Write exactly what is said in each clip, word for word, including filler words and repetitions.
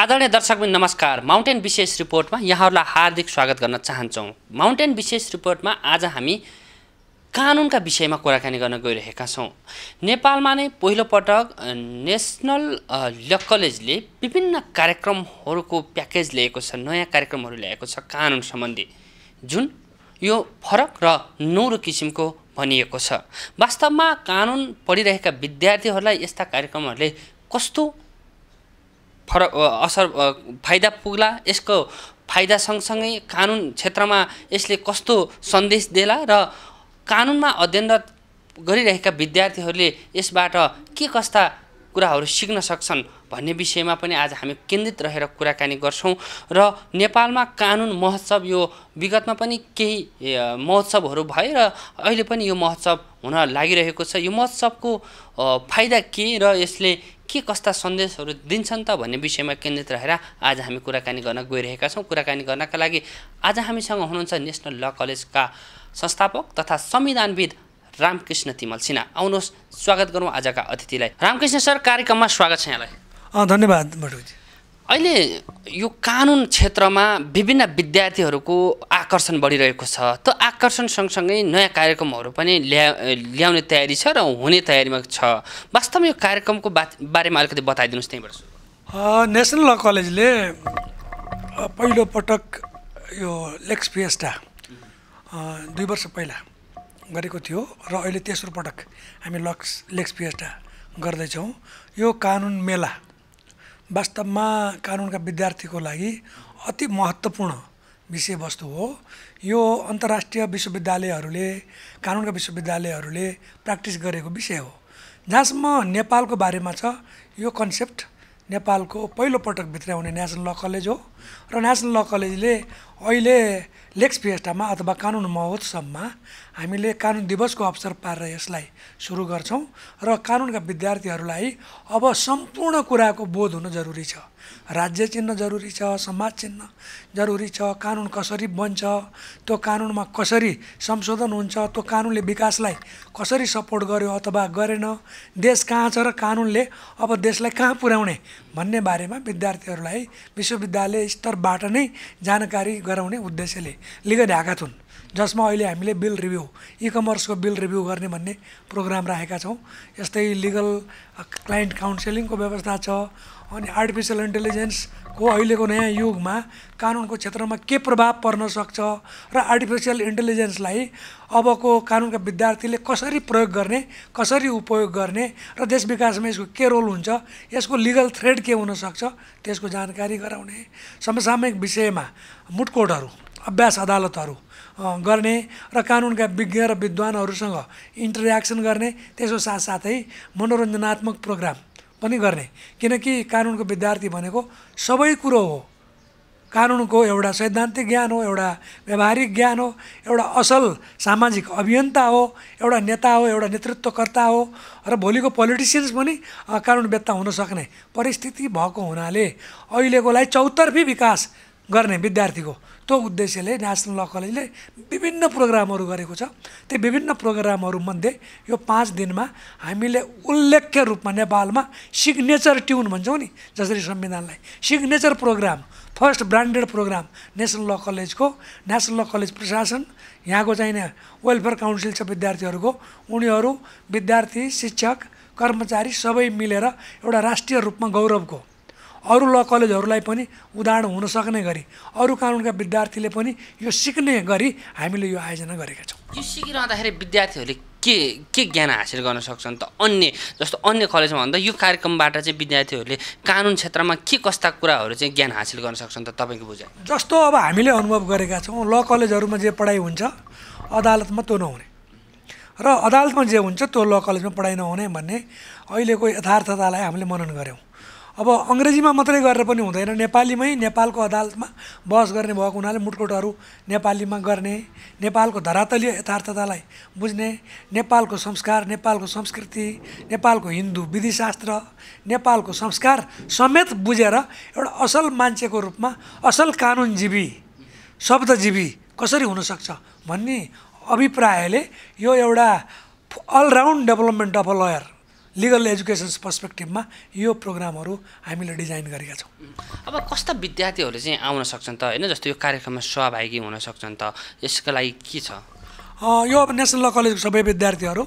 आदरणीय दर्शक मित्र नमस्कार। माउन्टेन विशेष रिपोर्ट में यहाँहरुलाई हार्दिक स्वागत गर्न चाहन्छौं। माउन्टेन विशेष रिपोर्ट में आज हामी कानून का विषय में कुराकानी गर्न गइरहेका छौं। नेपालमा नै पहिलो पटक नेशनल ल कलेजले विभिन्न कार्यक्रमहरुको प्याकेज लिएको छ, नयाँ कार्यक्रमहरु ल्याएको छ कानून सम्बन्धी, जुन यो फरक र नौरो किसिमको भनिएको छ। वास्तवमा कानून पढिरहेका विद्यार्थीहरुलाई यस्ता कार्यक्रमहरुले कस्तो फरक असर फाइदा पुग्ला, यसको फाइदा सँगसँगै कानून क्षेत्रमा यसले कस्तो सन्देश देला र कानूनमा अध्ययनरत गरिरहेका विद्यार्थीहरूले यसबाट के कस्ता कुराहरू सिक्न सक्छन् भन्ने विषयमा पनि आज हामी केन्द्रित रहेर कुराकानी गर्छौं। र नेपालमा कानून महोत्सव यो विगतमा पनि केही महोत्सवहरू भए र अहिले पनि यो महोत्सव हुन लागिरहेको छ। यो महोत्सवको फाइदा के र यसले के कस्ता सन्देशहरू दिन्छन् त भन्ने विषयमा केन्द्रित रहेर आज हामी कुराकानी गर्न गइरहेका छौँ। कुराकानी गर्नका लागि आज हामीसँग हुनुहुन्छ नेसनल ल कलेजका संस्थापक तथा संविधानविद रामकृष्ण तिमल सिन्हा। आउनुहोस्, स्वागत गरौँ आजका अतिथिलाई। रामकृष्ण सर, कार्यक्रममा स्वागत छ यहाँलाई। धन्यवाद बटुजी। अहिले यो कानुन क्षेत्रमा विभिन्न विद्यार्थीहरूको आकर्षण बढिरहेको छ, त आकर्षण सँगसँगै नयाँ कार्यक्रमहरू पनि ल्या ल्याउने तयारी छ र हुने तयारीमा छ। वास्तवमा यो कार्यक्रमको बारेमा अलिकति बताइदिनुहोस्। त्यहीँबाट नेसनल ल कलेजले पहिलो पटक यो लेक्स फिएस्टा दुई वर्ष पहिला गरेको थियो र अहिले तेस्रो पटक हामी लक्स लेक्स फिएस्टा गर्दैछौँ। यो कानुन मेला वास्तवमा कानुनका विद्यार्थीको लागि अति महत्त्वपूर्ण विषयवस्तु हो। यो अन्तर्राष्ट्रिय विश्वविद्यालयहरूले, कानुनका विश्वविद्यालयहरूले प्र्याक्टिस गरेको विषय हो। जहाँसम्म नेपालको बारेमा छ, यो कन्सेप्ट नेपालको पहिलोपटक भित्राउने नेसनल ल कलेज हो र नेसनल ल कलेजले अहिले लेक्स फिएस्टामा अथवा कानुन महोत्सवमा हामीले कानुन दिवसको अवसर पारेर यसलाई सुरु गर्छौँ र कानुनका विद्यार्थीहरूलाई अब सम्पूर्ण कुराको बोध हुन जरुरी छ। राज्य चिन्न जरुरी छ, समाज चिन्न जरुरी छ, कानुन कसरी बन्छ, त्यो कानुनमा कसरी संशोधन हुन्छ, त्यो कानुनले विकासलाई कसरी सपोर्ट गर्यो अथवा गरेन, देश कहाँ छ र कानुनले अब देशलाई कहाँ पुर्याउने भन्ने बारेमा विद्यार्थीहरूलाई विश्वविद्यालय स्तरबाट नै जानकारी गराउने उद्देश्यले लिएर आएका छौँ। जसमा अहिले हामीले बिल रिभ्यू, ई कमर्सको बिल रिभ्यू गर्ने भन्ने प्रोग्राम राखेका छौँ। यस्तै लिगल क्लाइन्ट काउन्सिलिङको व्यवस्था छ। अनि आर्टिफिसियल इन्टेलिजेन्सको अहिलेको नयाँ युगमा कानुनको क्षेत्रमा के प्रभाव पर्न सक्छ र आर्टिफिसियल इन्टेलिजेन्सलाई अबको कानुनका विद्यार्थीले कसरी प्रयोग गर्ने, कसरी उपयोग गर्ने र देश विकासमा यसको के रोल हुन्छ, यसको लिगल थ्रेड के हुनसक्छ, त्यसको जानकारी गराउने, समसामयिक विषयमा मुटकोटहरू, अभ्यास अदालतहरू गर्ने र कानुनका विज्ञ र विद्वानहरूसँग इन्टरेक्सन गर्ने, त्यसको साथसाथै मनोरञ्जनात्मक प्रोग्राम पनि गर्ने। किनकि कानुनको विद्यार्थी भनेको सबै कुरो हो। कानुनको एउटा सैद्धान्तिक ज्ञान हो, एउटा व्यावहारिक ज्ञान हो, एउटा असल सामाजिक अभियन्ता हो, एउटा नेता हो, एउटा नेतृत्वकर्ता हो र भोलिको पोलिटिसियन्स पनि कानुनवेत्ता हुन सक्ने परिस्थिति भएको हुनाले अहिलेकोलाई चौतर्फी विकास गर्ने विद्यार्थीको त्यो उद्देश्यले नेसनल ल कलेजले विभिन्न प्रोग्रामहरू गरेको छ। त्यो विभिन्न प्रोग्रामहरूमध्ये यो पाँच दिनमा हामीले उल्लेख्य रूपमा नेपालमा सिग्नेचर ट्युन भन्छौँ नि, जसरी संविधानलाई signature programme, first branded programme national law कलेजको, नेसनल ल कलेज प्रशासन, यहाँको चाहिने वेलफेयर काउन्सिल छ विद्यार्थीहरूको, उनीहरू विद्यार्थी, शिक्षक, कर्मचारी सबै मिलेर एउटा राष्ट्रिय रूपमा गौरवको, अरू ल कलेजहरूलाई पनि उदाहरण हुन सक्ने गरी, अरू कानुनका विद्यार्थीले पनि यो सिक्ने गरी हामीले यो आयोजना गरेका छौँ। यो सिकिरहँदाखेरि विद्यार्थीहरूले के के ज्ञान हासिल गर्न सक्छन् त? अन्य जस्तो अन्य कलेजमा भन्दा यो कार्यक्रमबाट चाहिँ विद्यार्थीहरूले कानुन क्षेत्रमा के कस्ता कुराहरू चाहिँ ज्ञान हासिल गर्न सक्छन् त तपाईँको बुझाइ? जस्तो अब हामीले अनुभव गरेका छौँ, ल कलेजहरूमा जे पढाइ हुन्छ अदालतमा त्यो नहुने र अदालतमा जे हुन्छ त्यो ल कलेजमा पढाइ नहुने भन्ने अहिलेको यथार्थतालाई हामीले मनन गऱ्यौँ। अब अङ्ग्रेजीमा मात्रै गरेर पनि हुँदैन, नेपालीमै नेपालको अदालतमा बहस गर्ने भएको हुनाले मुटकोटहरू नेपालीमा गर्ने, नेपालको धरातलीय यथार्थतालाई बुझ्ने, नेपालको संस्कार, नेपालको संस्कृति, नेपालको हिन्दू विधिशास्त्र, नेपालको संस्कार समेत बुझेर एउटा असल मान्छेको रूपमा असल कानुनजीवी, शब्दजीवी कसरी हुनसक्छ भन्ने अभिप्रायले यो एउटा all round development of a lawyer legal education perspective ma yo program haru hamile design गरेका छौ. अब कस्ता विद्यार्थीहरुले चाहिँ आउन सक्छन् त हैन जस्तो यो कार्यक्रममा सहभागी हुन सक्छन् त यसको लागि के छ? यो अब नेशनल ल कलेजको सबै विद्यार्थीहरु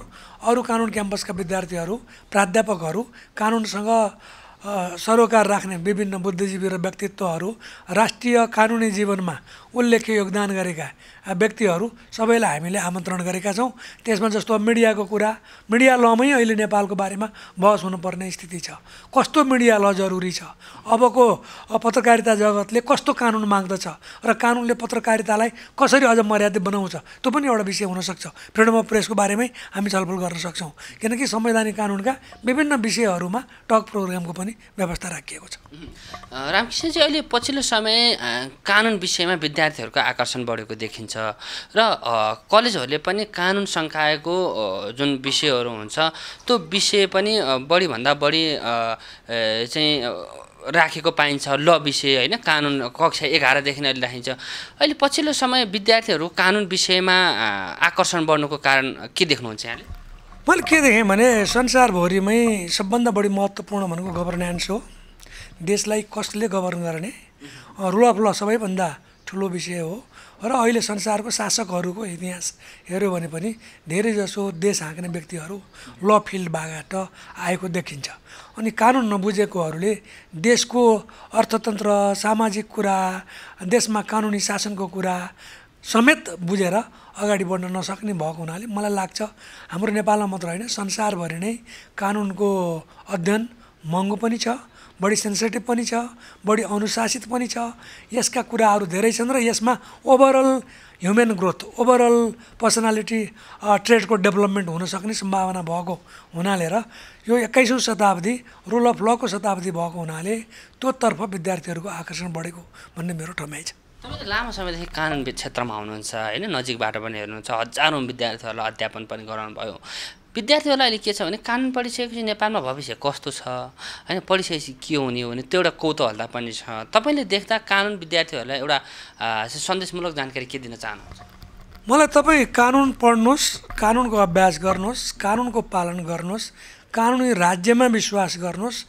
अरु कानून क्याम्पसका विद्यार्थीहरु प्राध्यापकहरु कानूनसँग सरोकार राख्ने विभिन्न बुद्धिजीवी र व्यक्तित्वहरु राष्ट्रिय कानूनी जीवनमा उल्लेख्य योगदान गरेका व्यक्तिहरु सबैलाई हामीले आमन्त्रण गरेका छौं. त्यसमा जस्तो मिडियाको कुरा मिडिया लमै अहिले नेपालको बारेमा बहस हुनुपर्ने स्थिति छ. कस्तो मिडिया ल जरुरी छ, अबको पत्रकारिता जगतले कस्तो कानुन माग्दछ र कानुनले पत्रकारितालाई कसरी अझ मर्यादित बनाउँछ त्यो पनि एउटा विषय हुन सक्छ. फ्रीडम अफ प्रेसको बारेमै हामी छलफल गर्न सक्छौं किनकि संवैधानिक कानुनका विभिन्न विषयहरुमा टक प्रोग्रामको पनि व्यवस्था राखिएको छ. रामकृष्णजी, अहिले पछिल्लो समय कानुन विषयमा विद्यार्थीहरुको आकर्षण बढेको देखिन्छ र कलेजहरुले पनि कानुन संकायको जुन विषयहरु हुन्छ त्यो विषय पनि बढी भन्दा बढी चाहिँ राखेको पाइन्छ. ल विषय हैन कानुन कक्षा एघार देखि नै राखिन्छ. अहिले पछिल्लो समय विद्यार्थीहरु कानुन विषयमा आकर्षण बढ्नुको कारण के देख्नुहुन्छ यहाँले? मैले के देखेँ भने संसारभरिमै सबभन्दा बढी महत्त्वपूर्ण भनेको गभर्नेन्स हो. देशलाई कसले गभर्न गर्ने, रुल अफ ल सबैभन्दा ठुलो विषय हो र अहिले संसारको शासकहरूको इतिहास हेऱ्यो भने पनि धेरैजसो देश हाँक्ने व्यक्तिहरू ल फिल्डबाट आएको देखिन्छ. अनि कानुन नबुझेकोहरूले देशको अर्थतन्त्र, सामाजिक कुरा, देशमा कानुनी शासनको कुरा समेत बुझेर अगाडि बढ्न नसक्ने भएको हुनाले मलाई लाग्छ हाम्रो नेपालमा मात्र होइन संसारभरि नै कानुनको अध्ययन महँगो पनि छ, बढी सेन्सिटिभ पनि छ, बढी अनुशासित पनि छ. यसका कुराहरू धेरै छन् र यसमा overall human growth, overall personality ट्रेटको डेभलपमेन्ट हुन सक्ने सम्भावना भएको हुनाले र यो एक्काइसौँ शताब्दी रुल अफ लको शताब्दी भएको हुनाले त्योतर्फ विद्यार्थीहरूको आकर्षण बढेको भन्ने मेरो ठम्याइ छ. तपाईँ लामो समयदेखि कानुन क्षेत्रमा हुनुहुन्छ होइन, नजिकबाट पनि हेर्नुहुन्छ, हजारौँ विद्यार्थीहरूलाई अध्यापन पनि गराउनुभयो. विद्यार्थीहरूलाई अहिले के छ भने कानुन पढिसकेपछि नेपालमा भविष्य कस्तो छ हैन, पढिसकेपछि के हुने हो भने त्यो एउटा कौतूहलता पनि छ. तपाईँले देख्दा कानुन विद्यार्थीहरूलाई एउटा सन्देशमूलक जानकारी के दिन चाहनुहुन्छ? मलाई तपाईँ कानुन पढ्नुहोस्, कानुनको अभ्यास गर्नुहोस्, कानुनको पालन गर्नुहोस्, कानुनी राज्यमा विश्वास गर्नुहोस्.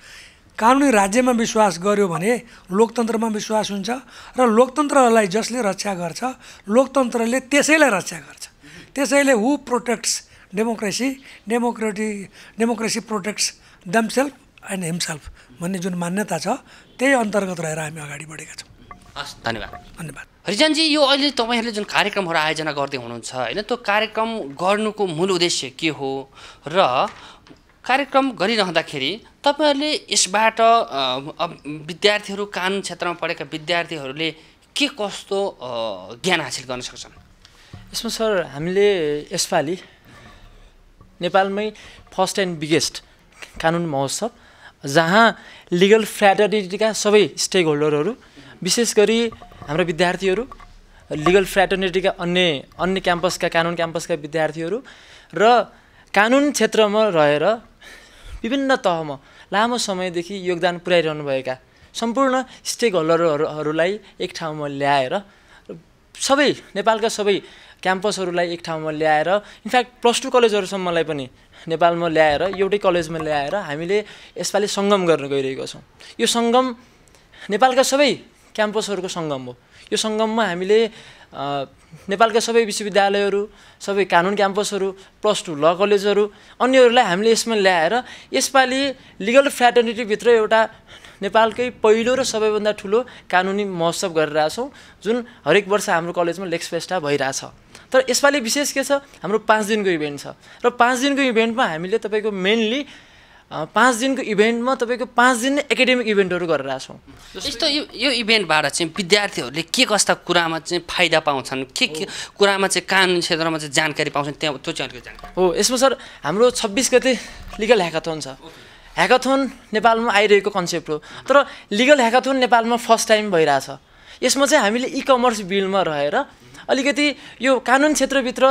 कानुनी राज्यमा विश्वास गर्यो भने लोकतन्त्रमा विश्वास हुन्छ र लोकतन्त्रलाई जसले रक्षा गर्छ लोकतन्त्रले त्यसैलाई रक्षा गर्छ. त्यसैले who protects democracy, democracy democracy protects themselves and himself भन्ने जुन मान्यता छ त्यही अन्तर्गत रहेर हामी अगाडि बढेका छौँ. हस्, धन्यवाद. धन्यवाद हरिजनजी. यो अहिले तपाईँहरूले जुन कार्यक्रमहरू आयोजना गर्दै हुनुहुन्छ होइन, त्यो कार्यक्रम गर्नुको मूल उद्देश्य के हो र कार्यक्रम गरिरहँदाखेरि तपाईहरुले यसबाट विद्यार्थीहरु कानुन क्षेत्रमा पढेका विद्यार्थीहरुले के कस्तो ज्ञान हासिल गर्न सक्छन्? यसमा सर हामीले यसपालि नेपालमै फर्स्ट एन्ड बिगेस्ट कानुन महोत्सव जहाँ लिगल फ्र्याटर्निटीका सबै स्टेक होल्डरहरु विशेष गरी हाम्रो विद्यार्थीहरु, लिगल फ्र्याटर्निटीका अन्य अन्य क्याम्पसका कानुन क्याम्पसका विद्यार्थीहरु र कानुन क्षेत्रमा रहेर विभिन्न तहमा लामो समयदेखि योगदान पुर्याइरहनुभएका सम्पूर्ण स्टेक होल्डरहरूलाई एक ठाउँमा ल्याएर सबै नेपालका सबै क्याम्पसहरूलाई एक ठाउँमा ल्याएर इनफ्याक्ट प्लस टू कलेजहरूसम्मलाई पनि नेपालमा ल्याएर एउटै कलेजमा ल्याएर हामीले यसपालि सङ्गम गर्न गइरहेको छौँ. यो सङ्गम नेपालका सबै क्याम्पसहरूको सङ्गम हो. यो सङ्गममा हामीले नेपालका सबै विश्वविद्यालयहरू, सबै कानुन क्याम्पसहरू, प्लस टू ल कलेजहरू, अन्यहरूलाई हामीले यसमा ल्याएर यसपालि लिगल फ्र्याटर्निटीभित्र एउटा नेपालकै पहिलो र सबैभन्दा ठुलो कानुनी महोत्सव गरिरहेछौँ जुन हरेक वर्ष हाम्रो कलेजमा लेक्स फेस्टा भइरहेछ. तर यसपालि विशेष के छ, हाम्रो पाँच दिनको इभेन्ट छ र पाँच दिनको इभेन्टमा हामीले तपाईँको मेनली पाँच दिनको इभेन्टमा तपाईँको पाँच दिन नै एकाडेमिक इभेन्टहरू गरेर छौँ. यस्तो यो इभेन्टबाट चाहिँ विद्यार्थीहरूले के कस्ता कुरामा चाहिँ फाइदा पाउँछन्, के के कुरामा चाहिँ कानुन क्षेत्रमा चाहिँ जानकारी पाउँछन् त्यहाँ त्यो चाहिँ जानकारी हो. यसमा सर हाम्रो छब्बिस गते लिगल ह्याकाथोन छ. ह्याकाथोन नेपालमा आइरहेको कन्सेप्ट हो तर लिगल ह्याकाथोन नेपालमा फर्स्ट टाइम भइरहेछ. यसमा चाहिँ हामीले ई कमर्स बिलमा रहेर अलिकति यो कानुन क्षेत्रभित्र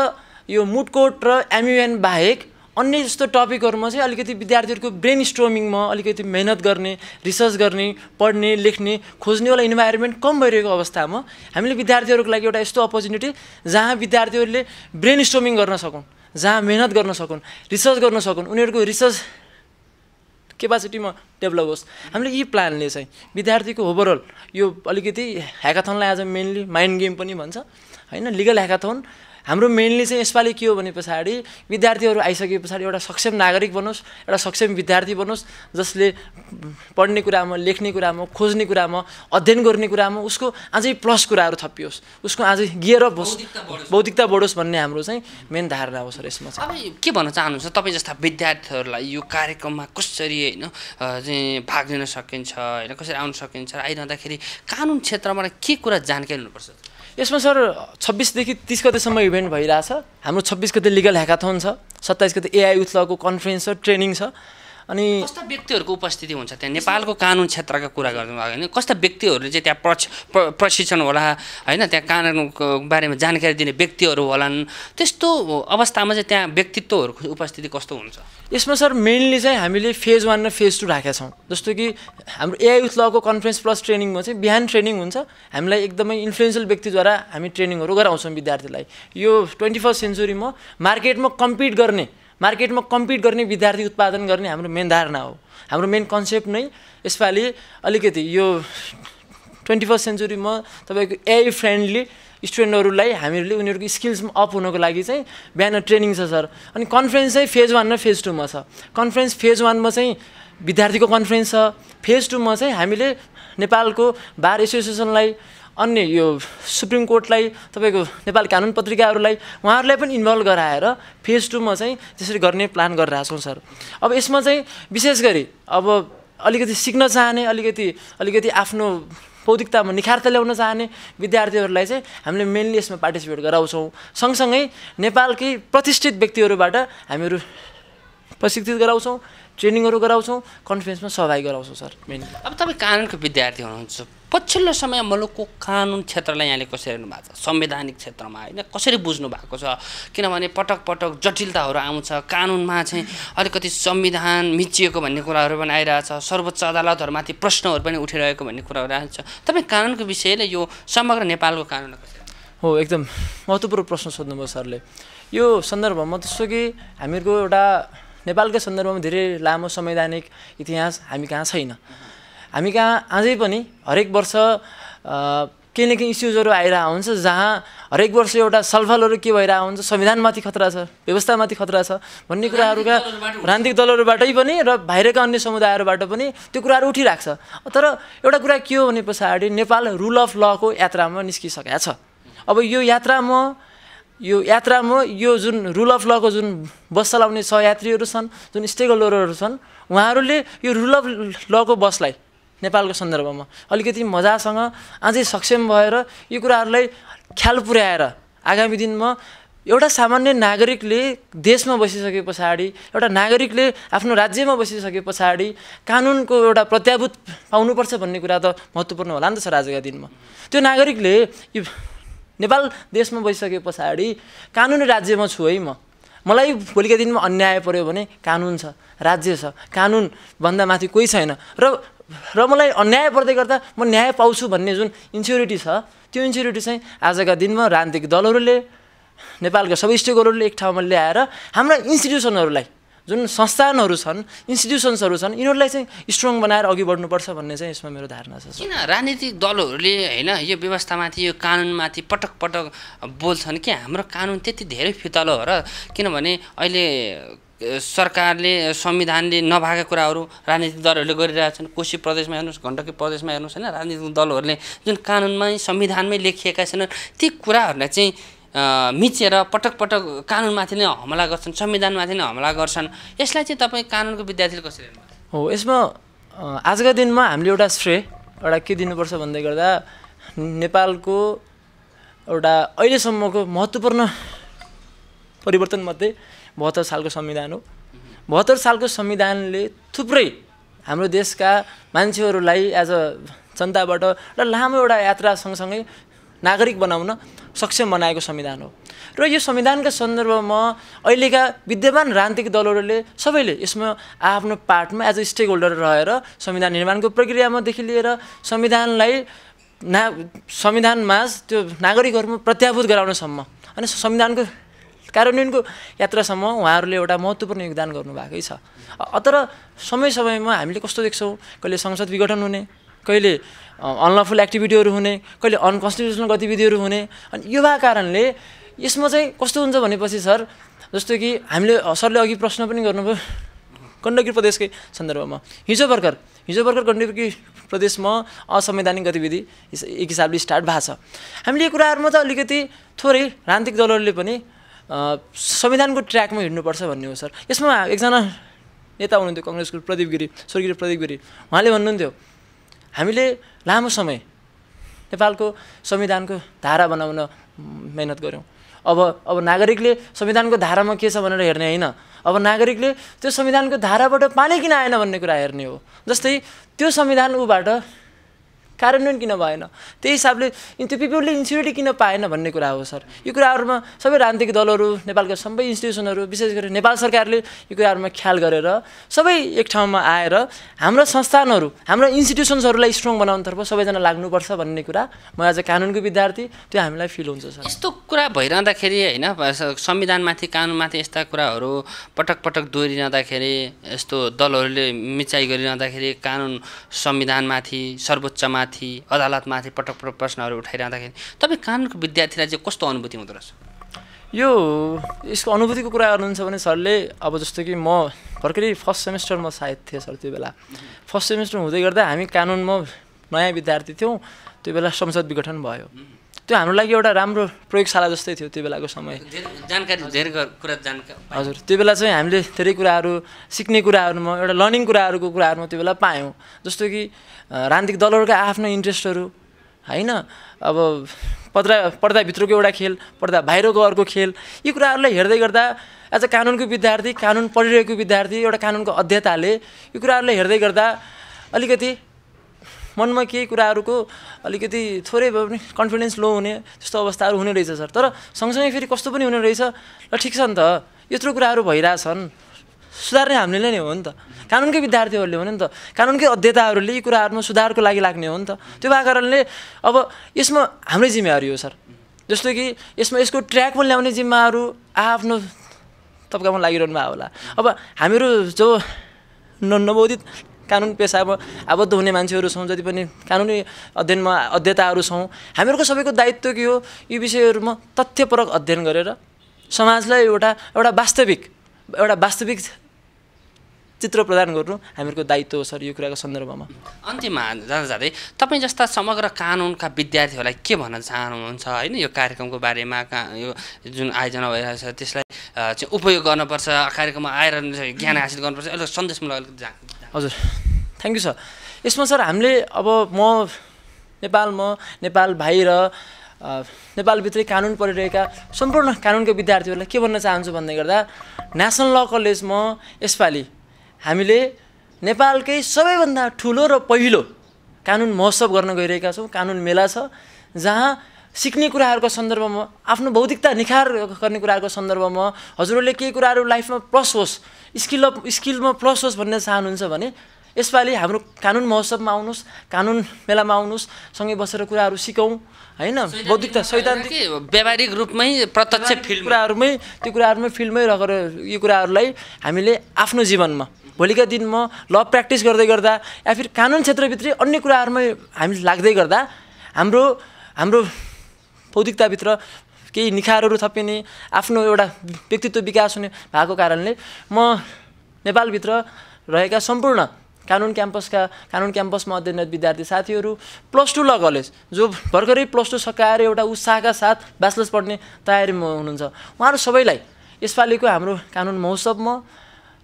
यो मुड कोर्ट र एमयुएन बाहेक अन्य जस्तो टपिकहरूमा चाहिँ अलिकति विद्यार्थीहरूको ब्रेन स्ट्रोमिङमा अलिकति मेहनत गर्ने, रिसर्च गर्ने, पढ्ने, लेख्ने, खोज्नेवाला इन्भाइरोमेन्ट कम भइरहेको अवस्थामा हामीले विद्यार्थीहरूको लागि एउटा यस्तो अपर्च्युनिटी जहाँ विद्यार्थीहरूले ब्रेन स्ट्रोमिङ गर्न सकुन्, जहाँ मेहनत गर्न सकुन्, रिसर्च गर्न सकुन्, उनीहरूको रिसर्च कैपेसिटी में डेभलप होस्। हामीले यी प्लानले चाहिँ विद्यार्थीको ओभरअल यो अलिकति ह्याकाथनलाई आज मेनली माइन्ड गेम पनि भन्छ हैन, लीगल ह्याकाथन हाम्रो मेनली चाहिँ यसपालि के हो भने पछाडी विद्यार्थीहरू आइसके पछाडी एउटा सक्षम नागरिक बनोस्, एउटा सक्षम विद्यार्थी बनोस् जसले पढ्ने कुरामा, लेख्ने कुरामा, खोज्ने कुरामा, अध्ययन गर्ने कुरामा उसको अझै प्लस कुराहरू थपियोस्, उसको अझै गियर अप होस्, बौद्धिकता बढोस् भन्ने हाम्रो चाहिँ मेन धारणा हो सर। यसमा चाहिँ के भन्न चाहनुहुन्छ तपाईँ जस्ता विद्यार्थीहरूलाई यो कार्यक्रममा कसरी हैन चाहिँ भाग लिन सकिन्छ, हैन कसरी आउन सकिन्छ, आइरहँदाखेरि कानुन क्षेत्रमा के कुरा जानकारी हुनुपर्छ? यसमा सर छब्बीस देखि तीस गतेसम्म इभेन्ट भइरहेछ। हाम्रो छब्बीस गते लीगल ह्याकाथन छ, सत्ताइस गते एआई उत्लको कन्फरेन्स छ, ट्रेनिङ छ। अनि कस्ता व्यक्तिहरूको उपस्थिति हुन्छ त्यहाँ? नेपालको कानुन क्षेत्रका कुरा गर्नु अगाडि हैन कस्ता व्यक्तिहरूले चाहिँ त्यहाँ प्रशिक्षण होला हैन, त्यहाँ कानुनको बारेमा जानकारी दिने व्यक्तिहरू होलान्, त्यस्तो अवस्थामा चाहिँ त्यहाँ व्यक्तित्वहरूको उपस्थिति कस्तो हुन्छ? यसमा सर मेनली चाहिँ हामीले फेज वान र फेज टू राखेका छौँ। जस्तो कि हाम्रो एआई उत्लको कन्फरेन्स प्लस ट्रेनिङमा चाहिँ बिहान ट्रेनिङ हुन्छ, हामीलाई एकदमै इन्फ्लुएन्सियल व्यक्तिद्वारा हामी ट्रेनिङहरू गराउँछौँ विद्यार्थीलाई। यो ट्वेन्टी फर्स्ट सेन्चुरीमा मार्केटमा कम्पिट गर्ने मार्केटमा कम्पिट गर्ने विद्यार्थी उत्पादन गर्ने हाम्रो मेन धारणा हो, हाम्रो मेन कन्सेप्ट नै यसपालि अलिकति यो ट्वेन्टी फर्स्ट सेन्चुरीमा तपाईँको एआई फ्रेन्डली स्टुडेन्टहरूलाई हामीहरूले उनीहरूको स्किल्स अप हुनको लागि चाहिँ बिहान ट्रेनिङ छ सर। अनि कन्फरेन्स चाहिँ फेज वान र फेज टूमा छ। कन्फरेन्स फेज वानमा चाहिँ विद्यार्थीको कन्फरेन्स छ, फेज टूमा चाहिँ हामीले नेपालको बार एसोसिएसनलाई, अन्य यो सुप्रिम कोर्टलाई, तपाईको नेपाल कानुन पत्रिकाहरूलाई उहाँहरूलाई पनि इन्भल्भ गराएर फेज टूमा चाहिँ त्यसरी गर्ने प्लान गरिरहेछौँ सर। अब यसमा चाहिँ विशेष गरी अब अलिकति सिक्न चाहने, अलिकति अलिकति आफ्नो बौद्धिकतामा निखारता ल्याउन चाहने विद्यार्थीहरूलाई चाहिँ हामीले मेनली यसमा पार्टिसिपेट गराउँछौँ। सँगसँगै नेपालकै प्रतिष्ठित व्यक्तिहरूबाट हामीहरू प्रशिक्षित गराउँछौँ, ट्रेनिङहरू गराउँछौँ, कन्फरेन्समा सहभागी गराउँछौँ सर। मेनली अब तपाईँ कानुनको विद्यार्थी हुनुहुन्छ, पछिल्लो समय मुलुकको कानुन क्षेत्रलाई यहाँले कसरी हेर्नु भएको छ? संवैधानिक क्षेत्रमा होइन कसरी बुझ्नु भएको छ? किनभने पटक पटक जटिलताहरू आउँछ, कानुनमा चाहिँ अलिकति संविधान मिचिएको भन्ने कुराहरू पनि आइरहेछ, सर्वोच्च अदालतहरूमाथि प्रश्नहरू पनि उठिरहेको भन्ने कुराहरू आइरहेछ। तपाईँ कानुनको विषयले यो समग्र नेपालको कानुन हो, एकदम महत्त्वपूर्ण प्रश्न सोध्नुभयो सरले। यो सन्दर्भमा जस्तो कि हामीहरूको एउटा नेपालकै सन्दर्भमा धेरै लामो संवैधानिक इतिहास हामी कहाँ छैन, हामी कहाँ अझै पनि हरेक वर्ष केही न केही इस्युजहरू आइरहेको हुन्छ जहाँ हरेक वर्ष एउटा सलफलहरू के भइरहेको हुन्छ, संविधानमाथि खतरा छ, व्यवस्थामाथि खतरा छ भन्ने कुराहरूका राजनीतिक दलहरूबाटै पनि र बाहिरका अन्य समुदायहरूबाट पनि त्यो कुराहरू उठिरहेको छ। तर एउटा कुरा के हो भने पछाडि नेपाल रुल अफ लको यात्रामा निस्किसकेको छ। अब यो यात्रामा यो यात्रामा यो जुन रुल अफ लको जुन बस चलाउने सहयात्रीहरू छन्, जुन स्टेक होल्डरहरू छन्, उहाँहरूले यो रुल अफ लको बसलाई नेपालको सन्दर्भमा अलिकति मजासँग अझै सक्षम भएर यो कुराहरूलाई ख्याल पुर्याएर आगामी दिनमा एउटा सामान्य नागरिकले देशमा बसिसके पछाडि, एउटा नागरिकले आफ्नो राज्यमा बसिसके पछाडि कानुनको एउटा प्रत्याभूत पाउनुपर्छ भन्ने कुरा त महत्त्वपूर्ण होला नि त सर। आजका दिनमा त्यो नागरिकले यो नेपाल देशमा बसिसके पछाडि कानुनी राज्यमा छु है, म मलाई भोलिका दिनमा अन्याय पर्यो भने कानुन छ, राज्य छ, कानुनभन्दा माथि कोही छैन र र मलाई अन्याय पर्दै गर्दा म न्याय पाउँछु भन्ने जुन इन्स्योरिटी छ, त्यो इन्स्योरिटी चाहिँ आजका दिनमा राजनीतिक दलहरूले, नेपालका सबै स्टेकहरूले एक ठाउँमा ल्याएर हाम्रा इन्स्टिट्युसनहरूलाई, जुन संस्थानहरू छन्, इन्स्टिट्युसन्सहरू छन्, यिनीहरूलाई चाहिँ स्ट्रङ बनाएर अघि बढ्नुपर्छ भन्ने चाहिँ यसमा मेरो धारणा छ। किन राजनीतिक दलहरूले होइन यो व्यवस्थामाथि, यो कानुनमाथि पटक पटक बोल्छन् कि हाम्रो कानुन त्यति धेरै फितलो हो र? किनभने अहिले सरकारले, संविधानले नभएका कुराहरू राजनीतिक दलहरूले गरिरहेछन्। कोशी प्रदेशमा हेर्नुहोस्, गण्डकी प्रदेशमा हेर्नुहोस् होइन, राजनीतिक दलहरूले जुन कानुनमै, संविधानमै लेखिएका छैनन् ती कुराहरूलाई चाहिँ मिचेर पटक पटक कानुनमाथि नै हमला गर्छन्, संविधानमाथि नै हमला गर्छन्। यसलाई चाहिँ तपाईँ कानुनको विद्यार्थीले कसरी हो? यसमा आजका दिनमा हामीले एउटा श्रेय एउटा के दिनुपर्छ भन्दै गर्दा नेपालको एउटा अहिलेसम्मको महत्त्वपूर्ण परिवर्तनमध्ये बहत्तर सालको संविधान हो। बहत्तर सालको संविधानले थुप्रै हाम्रो देशका मान्छेहरूलाई एज अ जनताबाट एउटा लामो एउटा यात्रा सँगसँगै नागरिक बनाउन सक्षम बनाएको संविधान हो। र यो संविधानका सन्दर्भमा अहिलेका विद्यमान राजनीतिक दलहरूले सबैले यसमा आफ्नो पार्टमा एज अ स्टेक होल्डर रहेर संविधान निर्माणको प्रक्रियामादेखि लिएर संविधानलाई ना संविधानमाझ त्यो नागरिकहरूमा प्रत्याभूत गराउनसम्म अनि संविधानको कारण उनको यात्रासम्म उहाँहरूले एउटा महत्त्वपूर्ण योगदान गर्नुभएकै छ। तर समय समयमा हामीले कस्तो देख्छौं, कहिले संसद विघटन हुने, कहिले अनलफुल एक्टिभिटीहरू हुने, कहिले अनकन्स्टिट्युशनल गतिविधिहरू हुने। अनि युवा कारणले यसमा चाहिँ कस्तो हुन्छ भनेपछि सर, जस्तो कि हामीले सरले अघि प्रश्न पनि गर्नुभयो गण्डकी प्रदेशकै सन्दर्भमा, हिजो भर्खर हिजो भर्खर गण्डकी प्रदेशमा असंवैधानिक गतिविधि एक हिसाबले स्टार्ट भएको छ। हामीले यो कुराहरूमा त अलिकति थोरै राजनीतिक दलहरूले पनि संविधानको ट्र्याकमा हिँड्नुपर्छ भन्ने हो सर। यसमा एकजना नेता हुनुहुन्थ्यो कङ्ग्रेसको प्रदीप गिरी, स्वर्गीय प्रदीप गिरी, उहाँले भन्नुहुन्थ्यो हामीले लामो समय नेपालको संविधानको धारा बनाउन मेहनत गऱ्यौँ, अब अब नागरिकले संविधानको धारामा के छ भनेर हेर्ने होइन, अब नागरिकले त्यो संविधानको धाराबाट पानी किन आएन भन्ने कुरा हेर्ने हो। जस्तै त्यो संविधान ऊबाट कार्यान्वयन किन भएन, त्यही हिसाबले त्यो पिपुलले इन्स्युरिटी किन पाएन भन्ने कुरा हो सर। यो कुराहरूमा सबै राजनीतिक दलहरू, नेपालका सबै इन्स्टिट्युसनहरू, विशेष गरी नेपाल सरकारले यो कुराहरूमा ख्याल गरेर सबै एक ठाउँमा आएर हाम्रो संस्थानहरू, हाम्रो इन्स्टिट्युसन्सहरूलाई स्ट्रङ बनाउनतर्फ सबैजना लाग्नुपर्छ भन्ने कुरा म आज कानुनको विद्यार्थी त्यो हामीलाई फिल हुन्छ सर। यस्तो कुरा भइरहँदाखेरि होइन, संविधानमाथि कानुनमाथि यस्ता कुराहरू पटक पटक दोहोरिरहँदाखेरि, यस्तो दलहरूले मिचाइ गरिरहँदाखेरि, कानुन संविधानमाथि सर्वोच्चमा माथि अदालतमाथि पटक पटक प्रश्नहरू उठाइरहँदाखेरि तपाईँ कानुनको विद्यार्थीलाई चाहिँ कस्तो अनुभूति हुँदो रहेछ? यो यसको अनुभूतिको कुरा गर्नुहुन्छ भने सरले, अब जस्तो कि म भर्खरै फर्स्ट सेमेस्टरमा सायद थिएँ सर, त्यो बेला फर्स्ट सेमेस्टर हुँदै गर्दा हामी कानुनमा नयाँ विद्यार्थी थियौँ, त्यो बेला संसद विघटन भयो, त्यो हाम्रो लागि एउटा राम्रो प्रयोगशाला जस्तै थियो त्यो बेलाको समय, जानकारी धेरै कुरा जानकारी हजुर त्यो बेला चाहिँ हामीले धेरै कुराहरू सिक्ने कुराहरूमा एउटा लर्निङ कुराहरूको कुराहरूमा त्यो बेला पायौँ। जस्तो कि राजनीतिक दलहरूका आफ्नो इन्ट्रेस्टहरू होइन, अब पत्र पर्दाभित्रको एउटा खेल, पर्दा बाहिरको अर्को खेल, यी कुराहरूलाई हेर्दै गर्दा एज अ कानुनको विद्यार्थी, कानुन पढिरहेको विद्यार्थी, एउटा कानुनको अध्येताले यो कुराहरूलाई हेर्दै गर्दा अलिकति मनमा केही कुराहरूको अलिकति थोरै भए पनि कन्फिडेन्स लो हुने त्यस्तो अवस्थाहरू हुने रहेछ सर। तर सँगसँगै फेरि कस्तो पनि हुने रहेछ, ल ठिक छ नि त, यत्रो कुराहरू भइरहेछन्, सुधार्ने हामीले नै हो नि त, कानुनकै विद्यार्थीहरूले हो नि त, कानुनकै अध्येताहरूले यी कुराहरूमा सुधारको लागि लाग्ने हो नि त। त्यो भएको कारणले अब यसमा हाम्रै जिम्मेवारी हो सर। जस्तो कि यसमा यसको ट्र्याकमा ल्याउने जिम्माहरू आआफ्नो तब्कामा लागिरहनु भएको होला। अब हामीहरू जो नवोदित कानुन पेसामा आबद्ध हुने मान्छेहरू छौँ, जति पनि कानुनी अध्ययनमा अध्येताहरू छौँ, हामीहरूको सबैको दायित्व के हो, यी विषयहरूमा तथ्यपरक अध्ययन गरेर समाजलाई एउटा एउटा वास्तविक एउटा वास्तविक चित्र प्रदान गर्नु हामीहरूको दायित्व हो सर। यो कुराको सन्दर्भमा अन्तिममा जाँदा जाँदै तपाईँ जस्ता समग्र कानुनका विद्यार्थीहरूलाई के भन्न चाहनुहुन्छ, होइन यो कार्यक्रमको बारेमा, का यो जुन आयोजना भइरहेको छ त्यसलाई चाहिँ उपयोग गर्नुपर्छ, कार्यक्रममा आएर ज्ञान हासिल गर्नुपर्छ, अलिक सन्देशमूलक अलिकति जान्छ। हजुर थ्याङ्क यू सर। यसमा सर हामीले अब म नेपालमा, नेपाल बाहिर, नेपालभित्रै कानुन पढिरहेका सम्पूर्ण कानुनका विद्यार्थीहरूलाई के भन्न चाहन्छु भन्दै गर्दा, नेसनल ल कलेजमा यसपालि हामीले नेपालकै सबैभन्दा ठुलो र पहिलो कानुन महोत्सव गर्न गइरहेका छौँ, कानुन मेला छ, जहाँ सिक्ने कुराहरूको सन्दर्भमा, आफ्नो बौद्धिकता निखार गर्ने कुराहरूको सन्दर्भमा हजुरहरूले केही कुराहरू लाइफमा प्लस होस्, स्किल स्किलमा प्लस होस् भन्ने चाहनुहुन्छ भने यसपालि हाम्रो कानुन महोत्सवमा आउनुहोस्, कानुन मेलामा आउनुहोस्, सँगै बसेर कुराहरू सिकौँ होइन, बौद्धिकता सैद्धान्तिक व्यावहारिक रूपमै, प्रत्यक्ष फिल्ड कुराहरूमै त्यो कुराहरूमै फिल्डमै रहेर यो कुराहरूलाई हामीले आफ्नो जीवनमा भोलिका दिनमा ल प्र्याक्टिस गर्दै गर्दा या फिर कानुन क्षेत्रभित्रै अन्य कुराहरूमै हामी लाग्दै गर्दा हाम्रो हाम्रो बौद्धिकताभित्र केही निखारहरू थपिने, आफ्नो एउटा व्यक्तित्व विकास हुने भएको कारणले म नेपालभित्र रहेका सम्पूर्ण कानुन क्याम्पसका कानुन क्याम्पसमा अध्ययनरत विद्यार्थी साथीहरू, प्लस टू ल कलेज जो भर्खरै प्लस टू सकाएर एउटा उत्साहका साथ ब्याचलर्स पढ्ने तयारीमा हुनुहुन्छ, उहाँहरू सबैलाई यसपालिको हाम्रो कानुन महोत्सवमा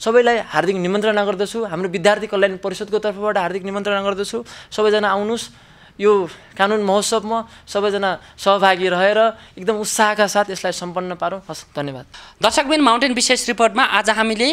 सबैलाई हार्दिक निमन्त्रणा गर्दछु, हाम्रो विद्यार्थी कल्याण परिषदको तर्फबाट हार्दिक निमन्त्रणा गर्दछु, सबैजना आउनुहोस्, यो कानुन महोत्सवमा सबैजना सहभागी रहेर एकदम उत्साहका साथ यसलाई सम्पन्न पारौँ। हस्, धन्यवाद। दर्शकबिन, माउन्टेन विशेष रिपोर्टमा आज हामीले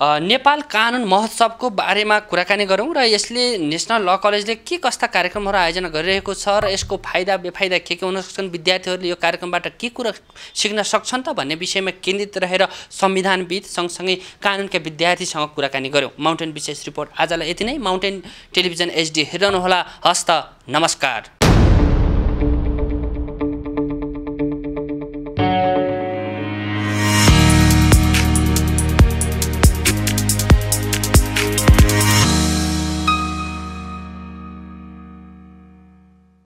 नेपाल कानुन महोत्सवको बारेमा कुराकानी गरौँ र यसले नेसनल ल कलेजले के कस्ता कार्यक्रमहरू आयोजना गरिरहेको छ र यसको फाइदा बेफाइदा के के हुन सक्छन्, विद्यार्थीहरूले यो कार्यक्रमबाट के कुरा सिक्न सक्छन् त भन्ने विषयमा केन्द्रित रहेर संविधानविद सँगसँगै कानुनका विद्यार्थीसँग कुराकानी गरौँ। माउन्टेन विशेष रिपोर्ट आजलाई यति नै। माउन्टेन टेलिभिजन एचडी हेर्नुहोला। हस् त, नमस्कार।